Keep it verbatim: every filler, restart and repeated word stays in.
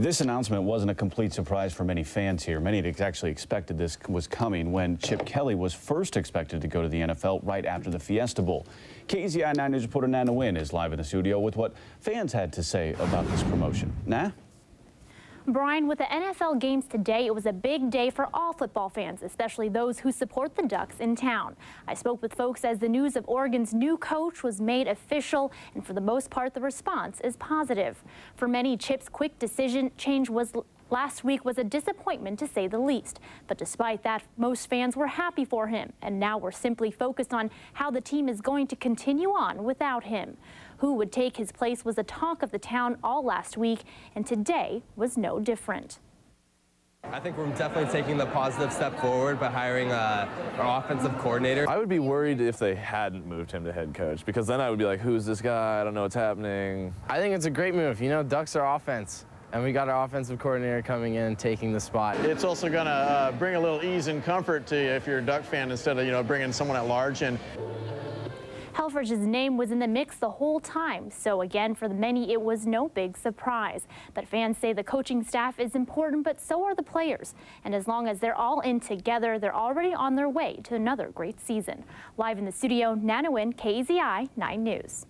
This announcement wasn't a complete surprise for many fans here. Many had actually expected this was coming when Chip Kelly was first expected to go to the N F L right after the Fiesta Bowl. K E Z I nine News reporter Nana Wynn is live in the studio with what fans had to say about this promotion. Nah? Brian, with the N F L games today, it was a big day for all football fans, especially those who support the Ducks in town. I spoke with folks as the news of Oregon's new coach was made official, and for the most part, the response is positive. For many, Chip's quick decision change was last week was a disappointment, to say the least. But despite that, most fans were happy for him, and now we're simply focused on how the team is going to continue on without him. Who would take his place was the talk of the town all last week, and today was no different. I think we're definitely taking the positive step forward by hiring uh, our offensive coordinator. I would be worried if they hadn't moved him to head coach, because then I would be like, who's this guy? I don't know what's happening. I think it's a great move. You know, Ducks are offense, and we got our offensive coordinator coming in and taking the spot. It's also going to uh, bring a little ease and comfort to you if you're a Duck fan, instead of, you know, bringing someone at large in. Helfrich's name was in the mix the whole time, so again, for the many, it was no big surprise. But fans say the coaching staff is important, but so are the players. And as long as they're all in together, they're already on their way to another great season. Live in the studio, Nana Wynn, K E Z I nine News.